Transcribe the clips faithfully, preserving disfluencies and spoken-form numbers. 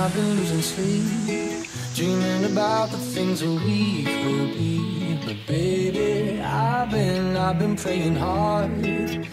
my blues and sleep, dreaming about the things that we will be. But baby, I've been, I've been praying hard.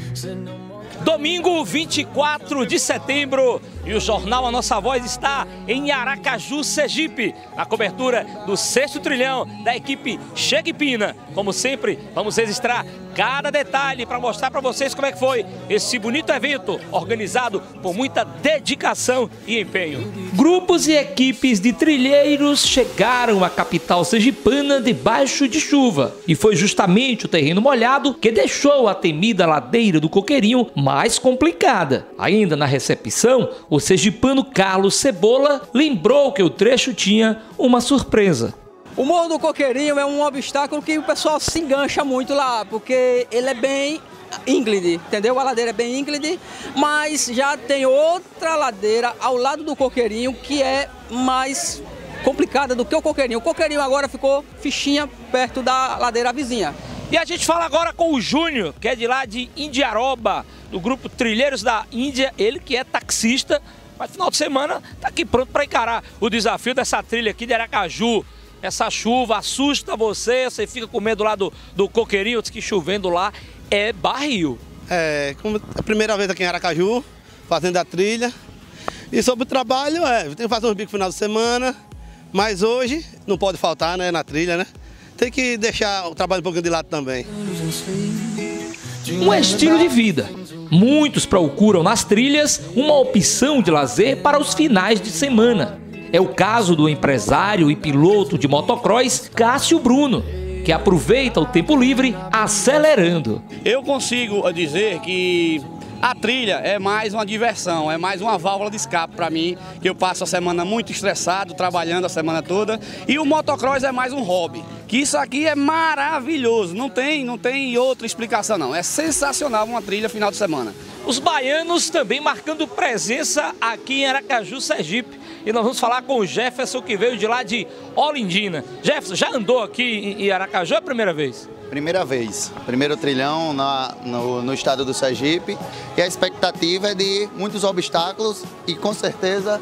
Domingo vinte e quatro de setembro e o Jornal A Nossa Voz está em Aracaju, Sergipe, na cobertura do sexto trilhão da equipe Xega Himpina. Como sempre, vamos registrar cada detalhe para mostrar para vocês como é que foi esse bonito evento organizado com muita dedicação e empenho. Grupos e equipes de trilheiros chegaram à capital sergipana debaixo de chuva e foi justamente o terreno molhado que deixou a temida ladeira do Coqueirinho mais complicada. Ainda na recepção, o sergipano Carlos Cebola lembrou que o trecho tinha uma surpresa. O Morro do Coqueirinho é um obstáculo que o pessoal se engancha muito lá, porque ele é bem íngreme, entendeu? A ladeira é bem íngreme, mas já tem outra ladeira ao lado do Coqueirinho que é mais complicada do que o Coqueirinho. O Coqueirinho agora ficou fichinha perto da ladeira vizinha. E a gente fala agora com o Júnior, que é de lá de Indiaroba, do grupo Trilheiros da Índia, ele que é taxista, mas final de semana está aqui pronto para encarar o desafio dessa trilha aqui de Aracaju. Essa chuva assusta você, você fica com medo lá do, do Coqueirinho, diz que chovendo lá é barril. É, como a primeira vez aqui em Aracaju, fazendo a trilha. E sobre o trabalho, é, tem que fazer uns bicos no final de semana, mas hoje não pode faltar, né, na trilha, né? Tem que deixar o trabalho um pouquinho de lado também. Um estilo de vida. Muitos procuram nas trilhas uma opção de lazer para os finais de semana. É o caso do empresário e piloto de motocross Cássio Bruno, que aproveita o tempo livre acelerando. Eu consigo dizer que a trilha é mais uma diversão, é mais uma válvula de escape para mim, que eu passo a semana muito estressado, trabalhando a semana toda, e o motocross é mais um hobby, que isso aqui é maravilhoso, não tem, não tem outra explicação não, é sensacional uma trilha final de semana. Os baianos também marcando presença aqui em Aracaju, Sergipe. E nós vamos falar com o Jefferson, que veio de lá de Olindina. Jefferson, já andou aqui em Aracaju a primeira vez? Primeira vez. Primeiro trilhão na, no, no estado do Sergipe. E a expectativa é de muitos obstáculos e com certeza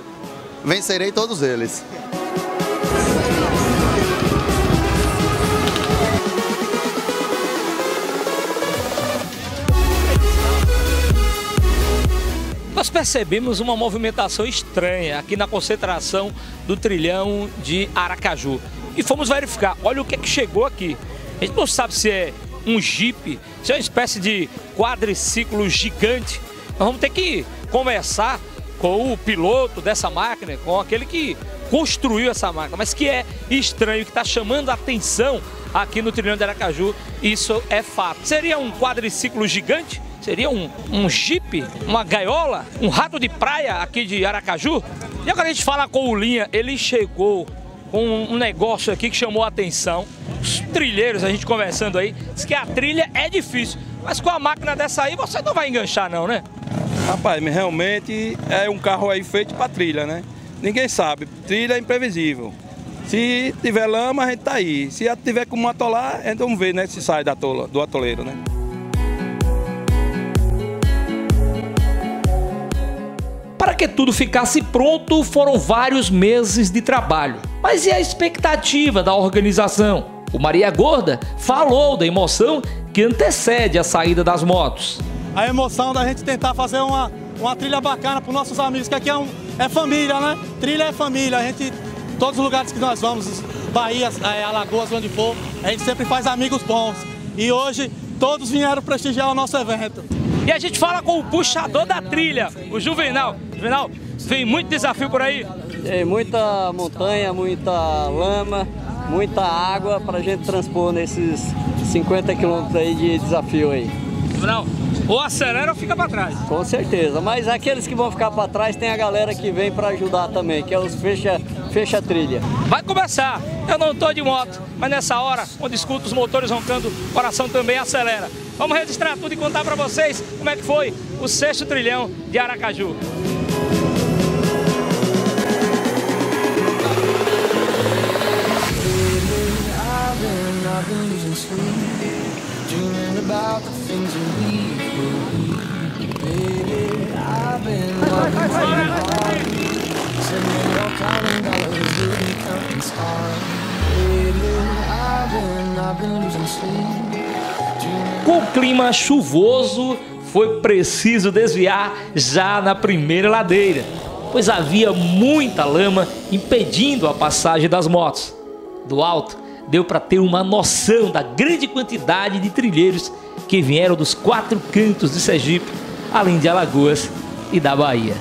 vencerei todos eles. Nós percebemos uma movimentação estranha aqui na concentração do trilhão de Aracaju. E fomos verificar, olha o que é que chegou aqui. A gente não sabe se é um jipe, se é uma espécie de quadriciclo gigante. Nós vamos ter que conversar com o piloto dessa máquina, com aquele que construiu essa máquina, mas que é estranho, que está chamando a atenção aqui no trilhão de Aracaju, isso é fato. Seria um quadriciclo gigante? Seria um, um jipe, uma gaiola, um rato de praia aqui de Aracaju? E agora a gente fala com o Linha, ele chegou com um negócio aqui que chamou a atenção. Os trilheiros, a gente conversando aí, diz que a trilha é difícil, mas com a máquina dessa aí você não vai enganchar não, né? Rapaz, mas realmente é um carro aí feito para trilha, né? Ninguém sabe, trilha é imprevisível. Se tiver lama, a gente tá aí. Se tiver como atolar, a gente vamos ver, né, se sai da tola, do atoleiro, né? Para que tudo ficasse pronto, foram vários meses de trabalho. Mas e a expectativa da organização? O Maria Gorda falou da emoção que antecede a saída das motos. A emoção da gente tentar fazer uma, uma trilha bacana para os nossos amigos, que aqui é, um, é família, né? Trilha é família, a gente, todos os lugares que nós vamos, Bahia, é, Alagoas, onde for, a gente sempre faz amigos bons. E hoje todos vieram prestigiar o nosso evento. E a gente fala com o puxador da trilha, o Juvenal. Juvenal, vem muito desafio por aí? Tem muita montanha, muita lama, muita água para a gente transpor nesses cinquenta quilômetros aí de desafio aí. Juvenal, ou acelera ou fica para trás? Com certeza, mas aqueles que vão ficar para trás tem a galera que vem para ajudar também, que é os fecha, fecha trilha. Vai começar, eu não estou de moto, mas nessa hora, quando escuto os motores roncando, o coração também acelera. Vamos registrar tudo e contar para vocês como é que foi o sexto trilhão de Aracaju. Vai, vai, vai, vai, vai. Com o clima chuvoso, foi preciso desviar já na primeira ladeira, pois havia muita lama impedindo a passagem das motos. Do alto, deu para ter uma noção da grande quantidade de trilheiros que vieram dos quatro cantos de Sergipe, além de Alagoas e da Bahia.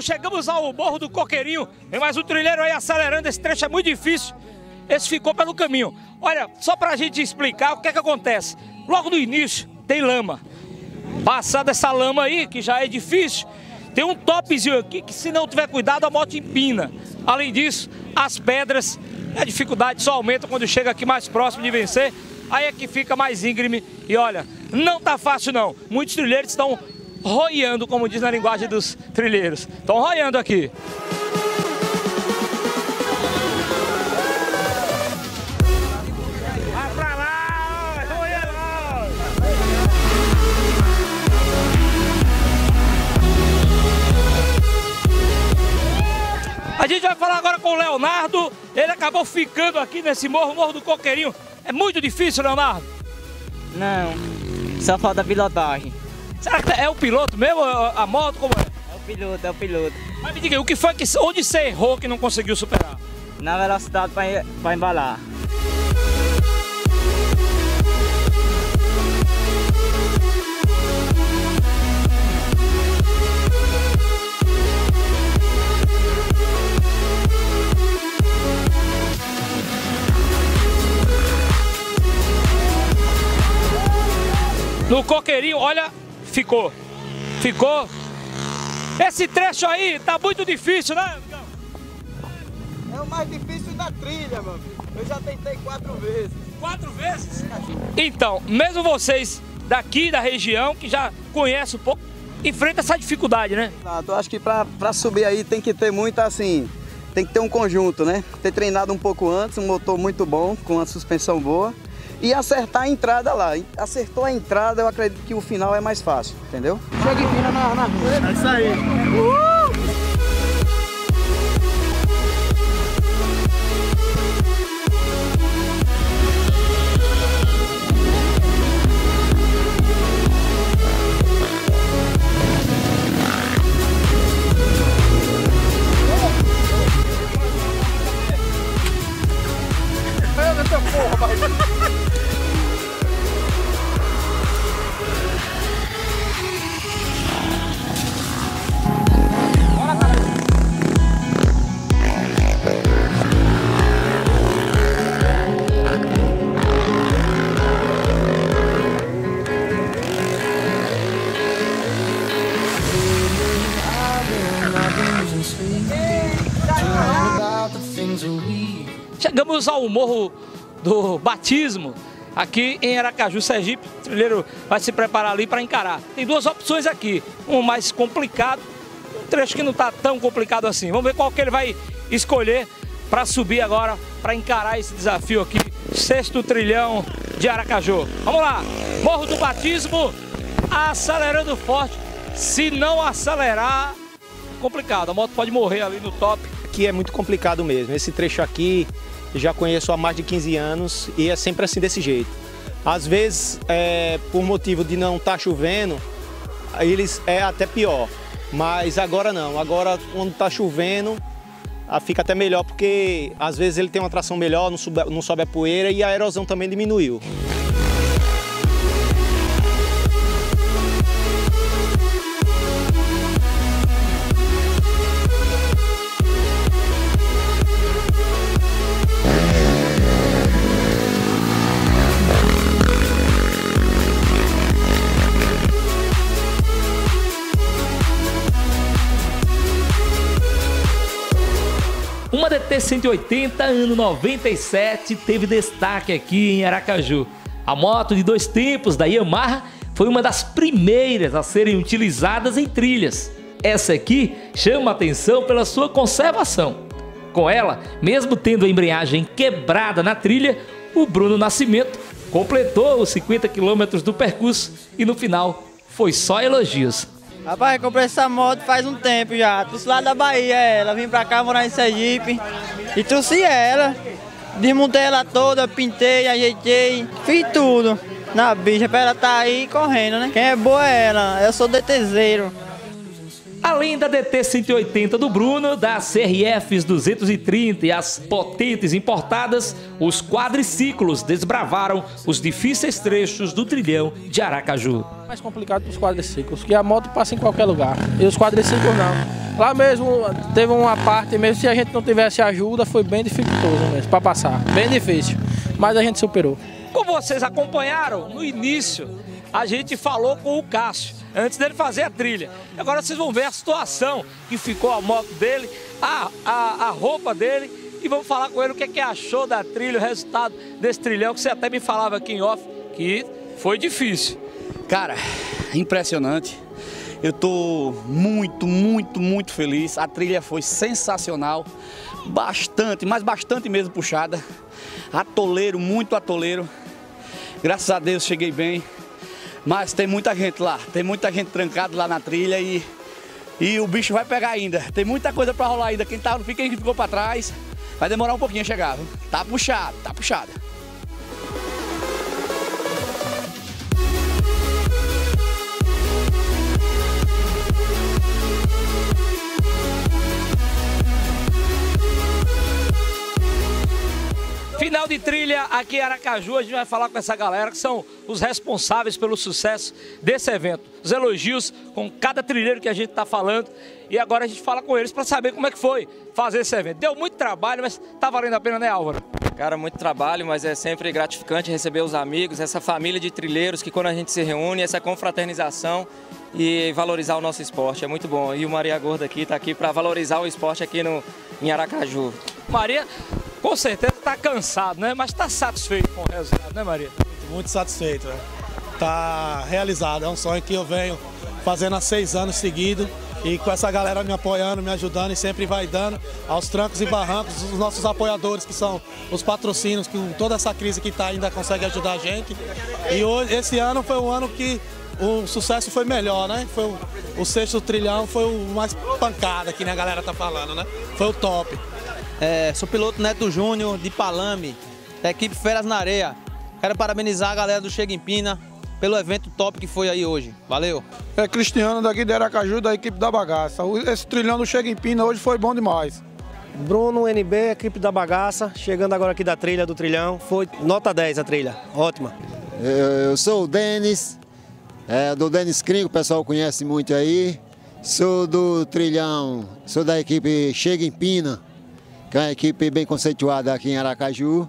Chegamos ao Morro do Coqueirinho, tem mais um trilheiro aí acelerando, esse trecho é muito difícil, esse ficou pelo caminho. Olha, só pra gente explicar o que é que acontece, logo no início tem lama, passada essa lama aí, que já é difícil, tem um topzinho aqui que se não tiver cuidado a moto empina. Além disso, as pedras, a dificuldade só aumenta quando chega aqui mais próximo de vencer, aí é que fica mais íngreme e olha, não tá fácil não, muitos trilheiros estão roiando, como diz na linguagem dos trilheiros. Estão roiando aqui. Vai pra lá, ó, roia lá. A gente vai falar agora com o Leonardo. Ele acabou ficando aqui nesse morro, Morro do Coqueirinho. É muito difícil, Leonardo? Não, só falta pilotagem. Será que é o piloto mesmo? A moto? Como é? É o piloto, é o piloto. Mas me diga, o que foi que, onde você errou que não conseguiu superar? Na velocidade para embalar. No Coqueirinho, olha... Ficou, ficou. Esse trecho aí tá muito difícil, né, amigão? É o mais difícil da trilha, mano. Eu já tentei quatro vezes. Quatro vezes? Então, mesmo vocês daqui da região, que já conhecem um pouco, enfrentam essa dificuldade, né? Exato, eu acho que pra, pra subir aí tem que ter muita, assim, tem que ter um conjunto, né? Ter treinado um pouco antes, um motor muito bom, com a suspensão boa. E acertar a entrada lá. Acertou a entrada, eu acredito que o final é mais fácil, entendeu? Xega Himpina na, na rua. É isso aí. Uhul! Chegamos ao Morro do Batismo, aqui em Aracaju, Sergipe. O trilheiro vai se preparar ali para encarar. Tem duas opções aqui, um mais complicado, um trecho que não está tão complicado assim. Vamos ver qual que ele vai escolher para subir agora, para encarar esse desafio aqui, sexto trilhão de Aracaju. Vamos lá, Morro do Batismo, acelerando forte. Se não acelerar, complicado, a moto pode morrer ali no top. Aqui é muito complicado mesmo, esse trecho aqui eu já conheço há mais de quinze anos e é sempre assim desse jeito. Às vezes, é, por motivo de não estar tá chovendo, eles é até pior, mas agora não, agora quando está chovendo fica até melhor porque às vezes ele tem uma tração melhor, não sobe, não sobe a poeira e a erosão também diminuiu. Uma D T cento e oitenta ano noventa e sete teve destaque aqui em Aracaju. A moto de dois tempos da Yamaha foi uma das primeiras a serem utilizadas em trilhas. Essa aqui chama atenção pela sua conservação. Com ela, mesmo tendo a embreagem quebrada na trilha, o Bruno Nascimento completou os cinquenta quilômetros do percurso e no final foi só elogios. Rapaz, eu comprei essa moto faz um tempo já, trouxe lá da Bahia ela, vim pra cá morar em Sergipe e trouxe ela, desmontei ela toda, pintei, ajeitei, fiz tudo na bicha pra ela tá aí correndo, né? Quem é boa é ela, eu sou DTzeiro. Além da D T cento e oitenta do Bruno, das C R Fs duzentos e trinta e as potentes importadas, os quadriciclos desbravaram os difíceis trechos do trilhão de Aracaju. É mais complicado para os quadriciclos, que a moto passa em qualquer lugar, e os quadriciclos não. Lá mesmo teve uma parte, mesmo se a gente não tivesse ajuda, foi bem dificultoso mesmo para passar, bem difícil, mas a gente superou. Como vocês acompanharam no início, a gente falou com o Cássio, antes dele fazer a trilha. Agora vocês vão ver a situação que ficou a moto dele, a, a, a roupa dele, e vamos falar com ele o que é que achou da trilha, o resultado desse trilhão, que você até me falava aqui em off, que foi difícil. Cara, impressionante. Eu tô muito, muito, muito feliz. A trilha foi sensacional, bastante, mas bastante mesmo puxada. Atoleiro, muito atoleiro. Graças a Deus cheguei bem. Mas tem muita gente lá, tem muita gente trancada lá na trilha e, e o bicho vai pegar ainda. Tem muita coisa para rolar ainda, quem tá, quem ficou para trás vai demorar um pouquinho a chegar. Viu? Tá puxado, tá puxado. Final de trilha aqui em Aracaju, a gente vai falar com essa galera que são os responsáveis pelo sucesso desse evento. Os elogios com cada trilheiro que a gente está falando e agora a gente fala com eles para saber como é que foi fazer esse evento. Deu muito trabalho, mas tá valendo a pena, né, Álvaro? Cara, muito trabalho, mas é sempre gratificante receber os amigos, essa família de trilheiros que quando a gente se reúne, essa confraternização e valorizar o nosso esporte, é muito bom. E o Maria Gorda aqui está aqui para valorizar o esporte aqui no, em Aracaju. Maria, com certeza está cansado, né? Mas está satisfeito com o resultado, né, Maria? Muito, muito satisfeito, né? Tá realizado, é um sonho que eu venho fazendo há seis anos seguidos e com essa galera me apoiando, me ajudando e sempre vai dando aos trancos e barrancos, os nossos apoiadores que são os patrocínios, que toda essa crise que está ainda consegue ajudar a gente. E hoje, esse ano foi um ano que o sucesso foi melhor, né? Foi o, o sexto trilhão foi o mais pancada que, né, a galera tá falando, né? Foi o top. É, sou piloto Neto Júnior de Palame, da equipe Feras na Areia. Quero parabenizar a galera do Xega Himpina pelo evento top que foi aí hoje. Valeu! É Cristiano daqui de Aracaju, da equipe da Bagaça. Esse trilhão do Xega Himpina hoje foi bom demais. Bruno, N B, equipe da Bagaça, chegando agora aqui da trilha do trilhão. Foi nota dez a trilha, ótima. Eu sou o Denis, é, do Denis Kring, o pessoal conhece muito aí. Sou do trilhão, sou da equipe Xega Himpina, que é uma equipe bem conceituada aqui em Aracaju,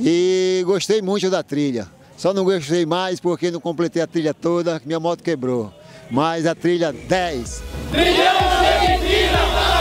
e gostei muito da trilha. Só não gostei mais porque não completei a trilha toda, minha moto quebrou. Mas a trilha dez. Trilhão Xega Himpina!